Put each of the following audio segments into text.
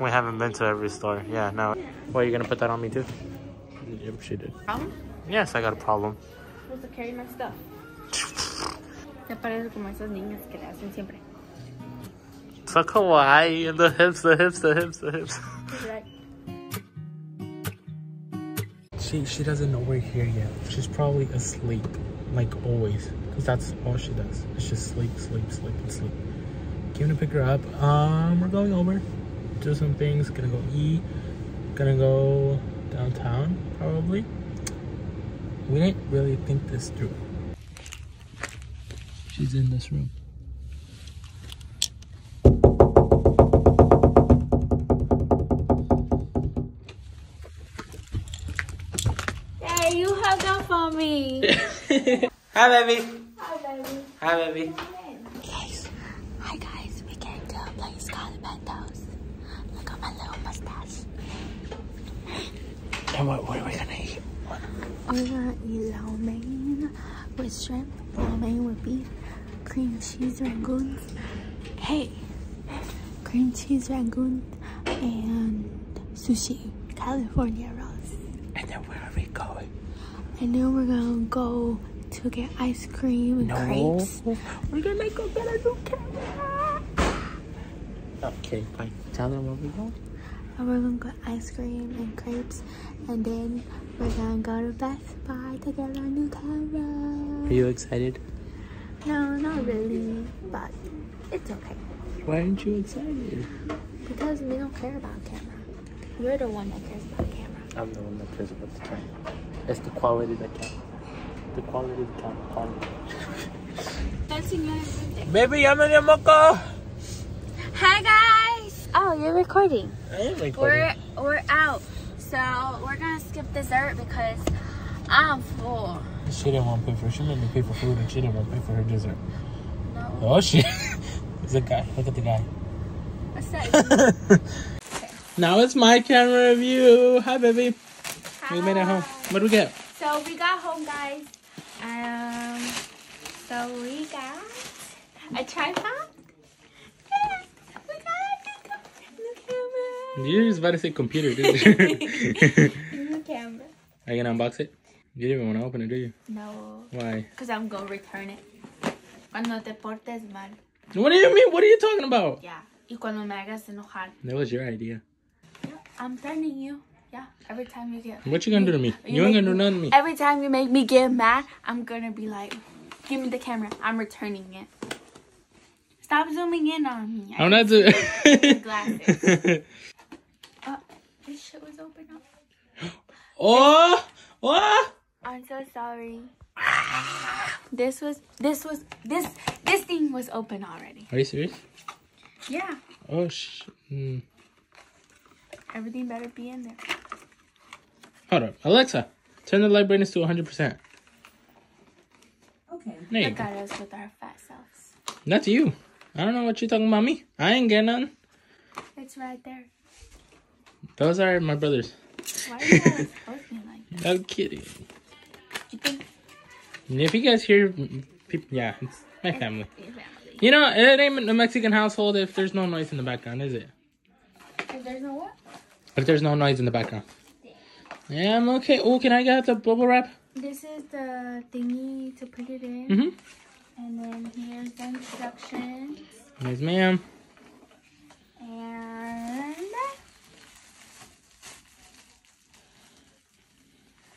We haven't been to every store. Yeah, no. What, are you gonna put that on me too? Yep, she did. Problem? Yes, I got a problem. Supposed to carry my stuff. Te parece como esas niñas que le hacen siempre. So kawaii, and the hips, the hips, the hips, the hips. Right. She doesn't know we're here yet. She's probably asleep, like always, because that's all she does. It's just sleep, sleep, sleep, and sleep. Came to pick her up. We're going over, do some things. Gonna go eat. Gonna go downtown probably. We didn't really think this through. She's in this room. Hey, you hugged up for me. Hi, baby. Hi, baby. Hi, baby. Guys, hi, guys. We came to a place called Bento's. Look at my little mustache. And what are we gonna eat? We're gonna eat lo mein with shrimp, lo mein with beef, cream cheese rangoon. Hey, cream cheese rangoon and sushi, California rolls. And then where are we going? And then we're gonna go to get ice cream and crepes. We're gonna go get a new camera. Okay, fine. Tell them where we go. And we're gonna get ice cream and crepes, and then we're gonna go to Best Buy to get a new camera. Are you excited? No, not really, but it's okay. Why aren't you excited? Because we don't care about camera. You're the one that cares about camera. I'm the one that cares about the camera. It's the quality that counts. The quality of the camera. Baby, yamanya moko. Hi guys. Oh, you're recording. I am recording. We're out. So we're gonna skip dessert because I'm full. She didn't want to pay for it. She made me pay for food and she didn't want to pay for her dessert. No. Oh shit. There's a guy. Look at the guy. What's that? Now it's my camera review. Hi, baby. Hi. We made it home. What do we get? So we got home, guys. So we got a tripod. Yeah, we got a camera. You just about to say computer, didn't you? New camera. Are you gonna unbox it? You didn't even want to open it, do you? No. Why? Because I'm gonna return it. Cuando te portes mal. What do you mean? What are you talking about? Yeah. Y cuando me hagas enojar. That was your idea. I'm threatening you. Yeah, every time you get... What you gonna do to me? You ain't gonna do nothing to me. Every time you make me get mad, I'm gonna be like, give me the camera. I'm returning it. Stop zooming in on me. I'm not zooming in. Glasses. This shit was open up. Oh! Oh! I'm so sorry. This thing was open already. Are you serious? Yeah. Oh, shit. Mm. Everything better be in there. Hold up. Alexa, turn the light brightness to 100%. Okay. Look at us with our fat selves. Not you. I don't know what you're talking about me. I ain't getting none. It's right there. Those are my brothers. Why are you guys working like that? I'm kidding. You think? If you guys hear people, yeah, it's my family. Your family. You know, it ain't a Mexican household if there's no noise in the background, is it? If there's no what? If there's no noise in the background. Yeah, I'm okay. Oh, can I get the bubble wrap? This is the thingy to put it in. Mm-hmm. And then here's the instructions. Yes, ma'am. And...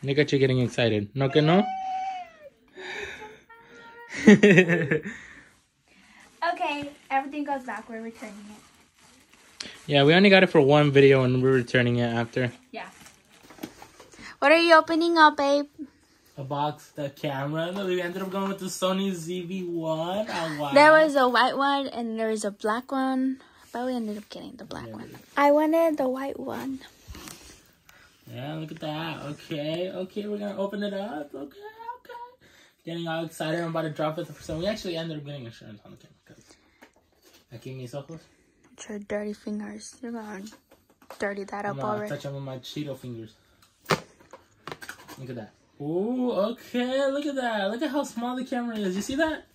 Look at you getting excited. No, que no? Okay, everything goes back. We're returning it. Yeah, we only got it for one video and we're returning it after. Yeah. What are you opening up, babe? A box, the camera. We ended up going with the Sony ZV-1. Oh, wow. There was a white one and there was a black one. But we ended up getting the black one. I wanted the white one. Yeah, look at that. Okay, okay, we're going to open it up. Okay, okay. Getting all excited. I'm about to drop it. So we actually ended up getting insurance on the camera. Because I gave me so close. Your dirty fingers. You're gonna dirty that up already. Touch them with my Cheeto fingers. Look at that. Ooh, okay. Look at that. Look at how small the camera is. You see that?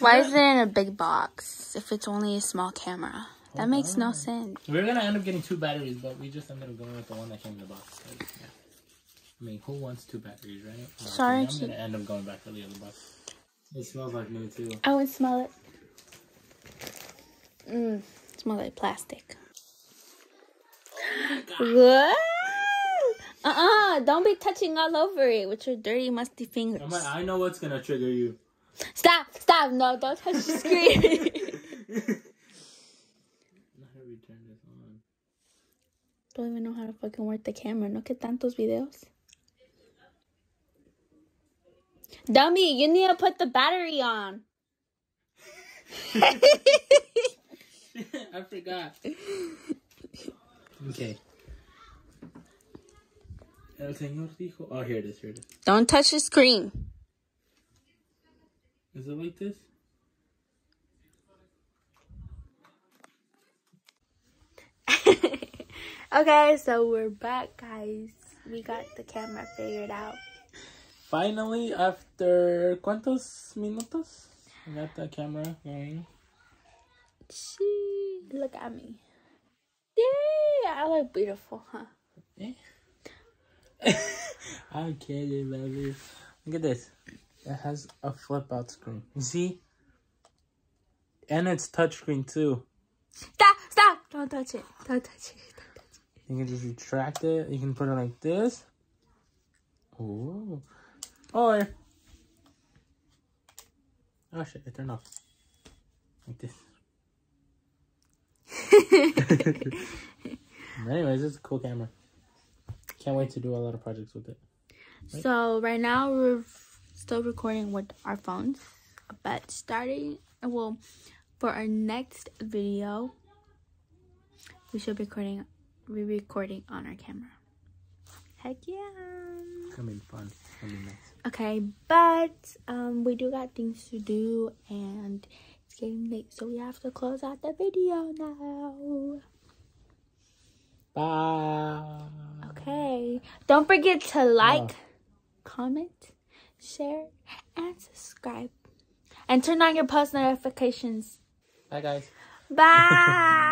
Why is it in a big box if it's only a small camera? That makes no sense. We were going to end up getting two batteries, but we just ended up going with the one that came in the box. Cause, yeah. I mean, who wants two batteries, right? Well, sorry. I'm going to end up going back to the other box. It smells like new, too. I would smell it. Mmm. It smells like plastic. Oh don't be touching all over it with your dirty, musty fingers. I know what's going to trigger you. Stop! Stop! No, don't touch the screen. Don't even know how to fucking work the camera. No que tantos videos. Dummy, you need to put the battery on. I forgot. Okay. El señor dijo. Oh, here it is. Here it is. Don't touch the screen. Is it like this? Okay, so we're back, guys. We got the camera figured out. Finally, after cuántos minutos? We got the camera going. She look at me. Yeah, I look beautiful, huh? Yeah. I'm kidding, baby. Look at this. It has a flip-out screen. You see? And it's touchscreen too. Stop! Stop! Don't touch it. Don't touch it. You can just retract it. You can put it like this. Ooh. Or. Oh, shit. It turned off. Like this. Anyways, it's a cool camera. Can't wait to do a lot of projects with it. Right? So, right now, we're still recording with our phones. But starting, well, for our next video, we should be recording... We're recording on our camera. Heck yeah. It's gonna be fun. It's gonna be nice. Okay, but we do got things to do and it's getting late, so we have to close out the video now. Bye. Okay. Don't forget to like, comment, share, and subscribe. And turn on your post notifications. Bye guys. Bye.